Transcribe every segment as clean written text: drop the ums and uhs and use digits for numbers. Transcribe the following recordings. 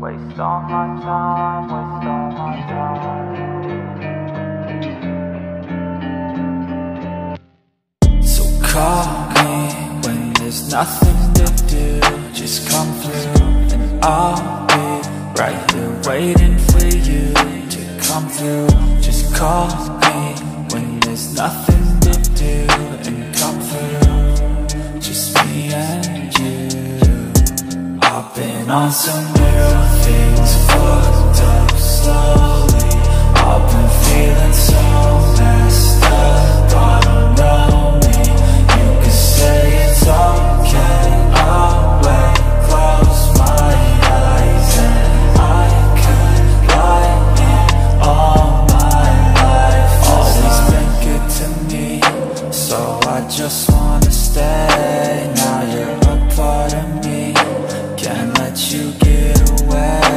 Waste all my time, waste all my time. So call me when there's nothing to do. Just come through and I'll be right here waiting for you to come through. Just call me when there's nothing to do and come through. Just me and you. I've been on some real things, fucked up slowly. I've been feeling so messed up, I don't know me. You can say it's okay, I'll wait. Close my eyes and I could lie here all my life. Always been good to me, so I just wanna stay. Now you're a part of me, can't let you get away.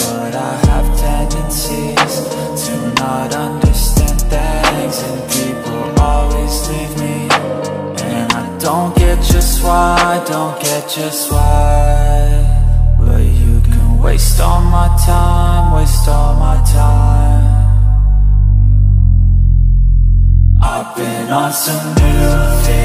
But I have tendencies to not understand things, and people always leave me, and I don't get just why, don't get just why. But you can waste all my time, waste all my time. I've been on some new things.